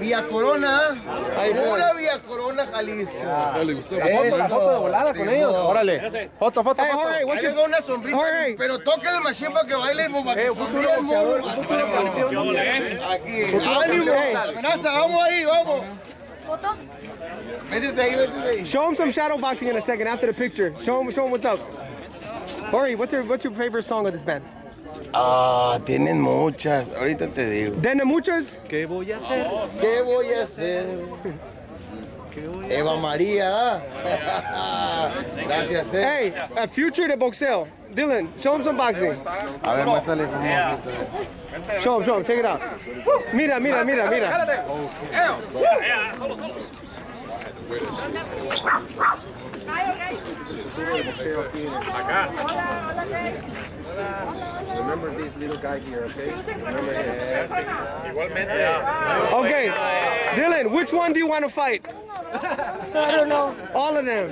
Via Corona, pura Via Corona, Jalisco. Yeah. Foto de volada con ellos. Órale. Foto. Hey, Jorge, llegó una sombrita, Jorge. Pero toca el machín para que baile. Aquí. Ánimo. Amenaza, vamos ahí, vamos. Foto. Métete ahí. Show him some shadow boxing in a second after the picture. Show him what's up. Jorge, what's your favorite song of this band? Tienen muchas, ahorita te digo. ¿Tienen muchas? ¿Qué voy a hacer? Eva Maria. Gracias. Hey, a future de boxeo. Dylan, show him some boxing. A ver, muéstrale. Show him, check it out. Mira. Remember this little guy here, okay? Okay, Dylan, which one do you want to fight? I don't know. All of them.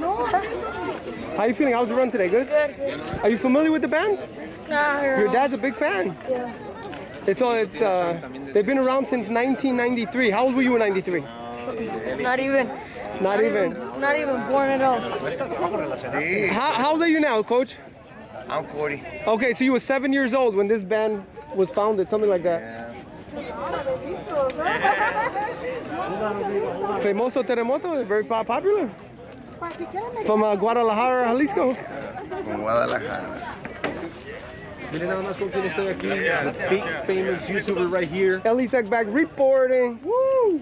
How are you feeling? How's the run today? Good? Are you familiar with the band? Your dad's a big fan. Yeah. It's they've been around since 1993. How old were you in 93? Not even born at all. How old are you now, Coach? I'm 40. Okay, so you were 7 years old when this band was founded, something like that. Yeah. Famoso Terremoto, very popular. From Guadalajara, Jalisco. From Guadalajara. Miren nada más con quien estoy aquí. This big famous YouTuber right here. Elisek back reporting. Woo!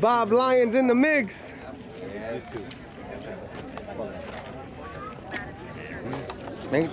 Bob Lyons in the mix. Yes.